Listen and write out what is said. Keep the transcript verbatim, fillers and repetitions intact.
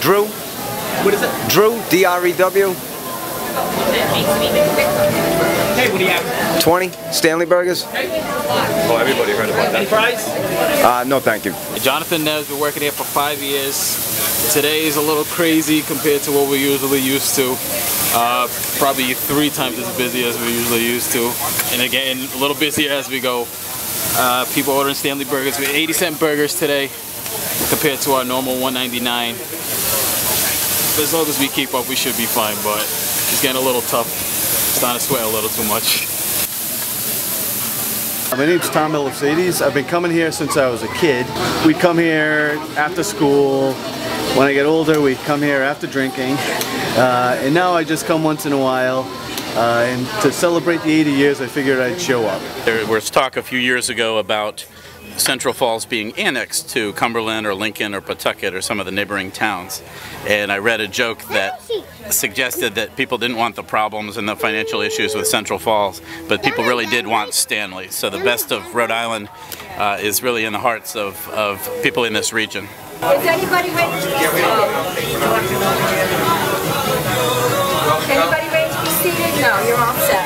Drew. What is it? Drew, D R E W. Hey, what do you have? twenty, Stanley Burgers. Oh, everybody heard about that. Any fries? Uh, no, thank you. Jonathan Nev has been working here for five years. Today is a little crazy compared to what we're usually used to. Uh, probably three times as busy as we're usually used to. And again, a little busier as we go. Uh, people ordering Stanley Burgers. We had eighty cent burgers today compared to our normal one ninety-nine. As long as we keep up, we should be fine, but it's getting a little tough. It's starting to sweat a little too much. My name's Tom Elopzades. I've been coming here since I was a kid. We'd come here after school. When I get older, we'd come here after drinking. Uh, and now I just come once in a while. Uh, and to celebrate the eighty years, I figured I'd show up. There was talk a few years ago about Central Falls being annexed to Cumberland or Lincoln or Pawtucket or some of the neighboring towns. And I read a joke that suggested that people didn't want the problems and the financial issues with Central Falls, but people really did want Stanley. So the best of Rhode Island uh, is really in the hearts of, of people in this region. Is anybody ready to be seated? Anybody ready to be seated? No, you're all set.